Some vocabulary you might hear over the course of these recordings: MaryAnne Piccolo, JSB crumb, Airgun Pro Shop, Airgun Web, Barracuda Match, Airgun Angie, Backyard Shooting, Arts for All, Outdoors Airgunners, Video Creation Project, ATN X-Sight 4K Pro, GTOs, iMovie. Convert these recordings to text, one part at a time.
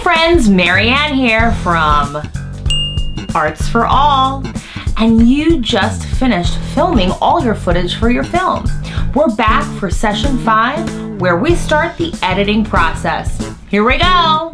Hi friends, MaryAnne here from Arts for All, and you just finished filming all your footage for your film. We're back for session 5 where we start the editing process. Here we go!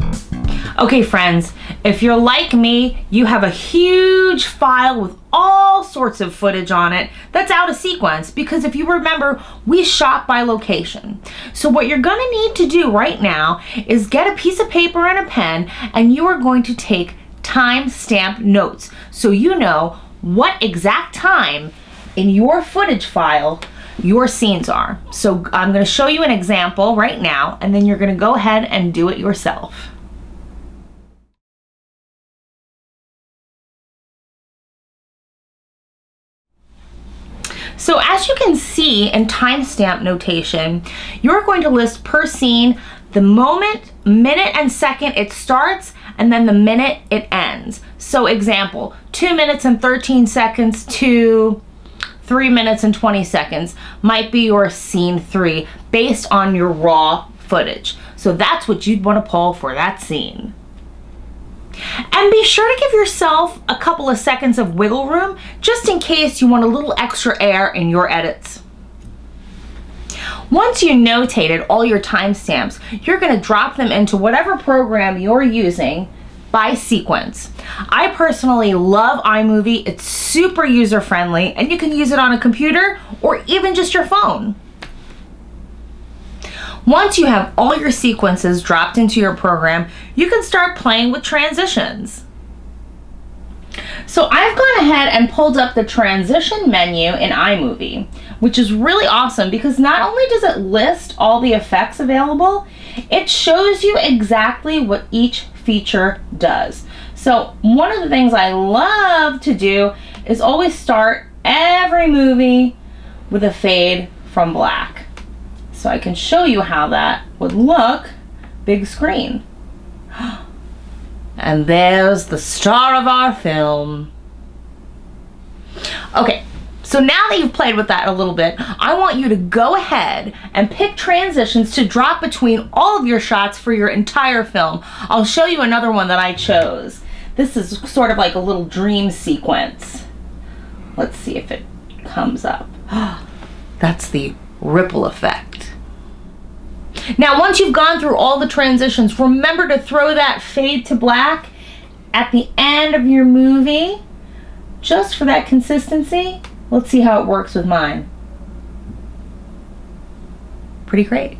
Okay friends, if you're like me, you have a huge file with all sorts of footage on it that's out of sequence because if you remember, we shot by location. So what you're gonna need to do right now is get a piece of paper and a pen, and you are going to take timestamp notes so you know what exact time in your footage file your scenes are. So I'm gonna show you an example right now, and then you're gonna go ahead and do it yourself. So as you can see in timestamp notation, you're going to list per scene the moment, minute, and second it starts, and then the minute it ends. So example, 2 minutes and 13 seconds to 3 minutes and 20 seconds might be your scene 3 based on your raw footage. So that's what you'd want to pull for that scene. And be sure to give yourself a couple of seconds of wiggle room just in case you want a little extra air in your edits. Once you notated all your timestamps, you're going to drop them into whatever program you're using by sequence. I personally love iMovie. It's super user-friendly, and you can use it on a computer or even just your phone. Once you have all your sequences dropped into your program, you can start playing with transitions. So I've gone ahead and pulled up the transition menu in iMovie, which is really awesome because not only does it list all the effects available, it shows you exactly what each feature does. So one of the things I love to do is always start every movie with a fade from black. So I can show you how that would look big screen. And there's the star of our film. Okay, so now that you've played with that a little bit, I want you to go ahead and pick transitions to drop between all of your shots for your entire film. I'll show you another one that I chose. This is sort of like a little dream sequence. Let's see if it comes up. That's the ripple effect. Now, once you've gone through all the transitions, remember to throw that fade to black at the end of your movie just for that consistency. Let's see how it works with mine. Pretty great.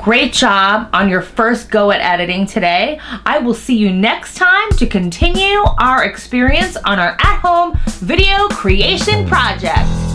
Great job on your first go at editing today. I will see you next time to continue our experience on our at-home video creation project.